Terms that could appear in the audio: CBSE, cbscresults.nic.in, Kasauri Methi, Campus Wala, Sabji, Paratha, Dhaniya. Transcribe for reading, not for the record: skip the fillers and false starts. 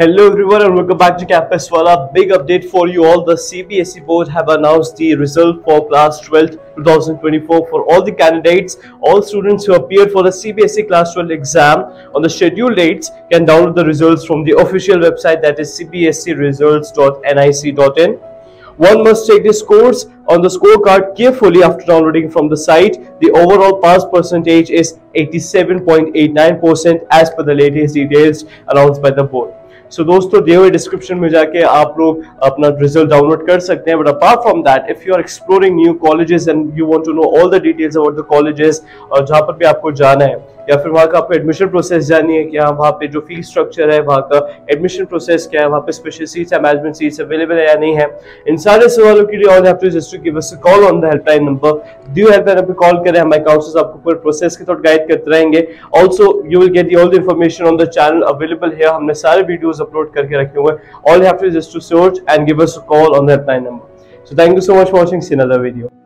Hello everyone and welcome back to Campus Wala. Big update for you all. The CBSE board have announced the result for class 12 2024 for all the candidates. All students who appeared for the CBSE class 12 exam on the scheduled dates can download the results from the official website, that is cbscresults.nic.in. One must check the scores on the scorecard carefully after downloading from the site. The overall pass percentage is 87.89% as per the latest details announced by the board. So दोस्तों दिए हुए description में जाके आप लोग अपना result download कर सकते हैं. But apart from that, if you are exploring new colleges and you want to know all the details about the colleges, और जहाँ पर भी आपको जाना है या फिर वहाँ का आपको एडमिशन प्रोसेस जानी है, क्या वहाँ पे जो फीस स्ट्रक्चर है, वहाँ का एडमिशन प्रोसेस क्या है, वहाँ पे स्पेशल सीट्स या मैनेजमेंट सीट्स अवेलेबल है या नहीं है, इन सारे सवालों के लिए all have to just give us a call on the helpline number. Due helpline पे कॉल करें, हमारे काउंसलर्स आपको पूरे प्रोसेस के थ्रू गाइड करते रहेंगे. Also you will get all the information on the channel available है. हमने सारे वीडियोज अपलोड करके रखे हुए. All have to just to search and give us a call on the helpline number. So thank you so much for watching see another video.